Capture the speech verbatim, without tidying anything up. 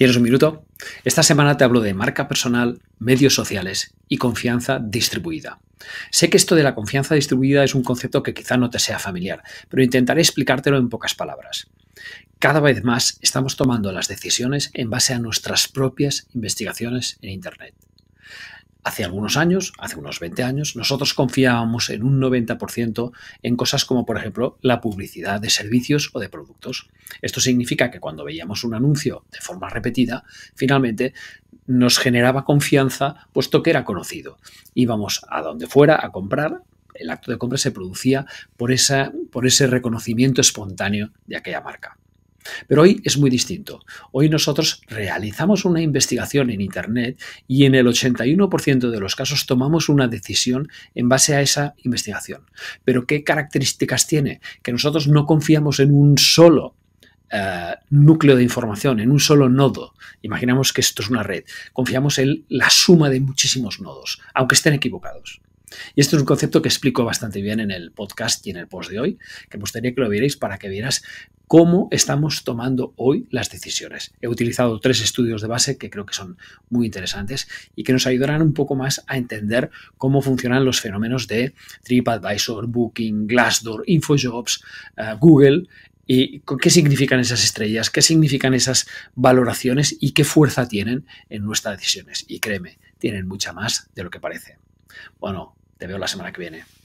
¿Tienes un minuto? Esta semana te hablo de marca personal, medios sociales y confianza distribuida. Sé que esto de la confianza distribuida es un concepto que quizá no te sea familiar, pero intentaré explicártelo en pocas palabras. Cada vez más estamos tomando las decisiones en base a nuestras propias investigaciones en Internet. Hace algunos años, hace unos veinte años, nosotros confiábamos en un noventa por ciento en cosas como, por ejemplo, la publicidad de servicios o de productos. Esto significa que cuando veíamos un anuncio de forma repetida, finalmente nos generaba confianza puesto que era conocido. Íbamos a donde fuera a comprar, el acto de compra se producía por esa, por ese reconocimiento espontáneo de aquella marca. Pero hoy es muy distinto. Hoy nosotros realizamos una investigación en Internet y en el ochenta y uno por ciento de los casos tomamos una decisión en base a esa investigación. Pero ¿qué características tiene? Que nosotros no confiamos en un solo eh, núcleo de información, en un solo nodo. Imaginamos que esto es una red. Confiamos en la suma de muchísimos nodos, aunque estén equivocados. Y esto es un concepto que explico bastante bien en el podcast y en el post de hoy, que me gustaría que lo vierais para que vieras cómo estamos tomando hoy las decisiones. He utilizado tres estudios de base que creo que son muy interesantes y que nos ayudarán un poco más a entender cómo funcionan los fenómenos de TripAdvisor, Booking, Glassdoor, InfoJobs, uh, Google y qué significan esas estrellas, qué significan esas valoraciones y qué fuerza tienen en nuestras decisiones. Y créeme, tienen mucha más de lo que parece. Bueno, te veo la semana que viene.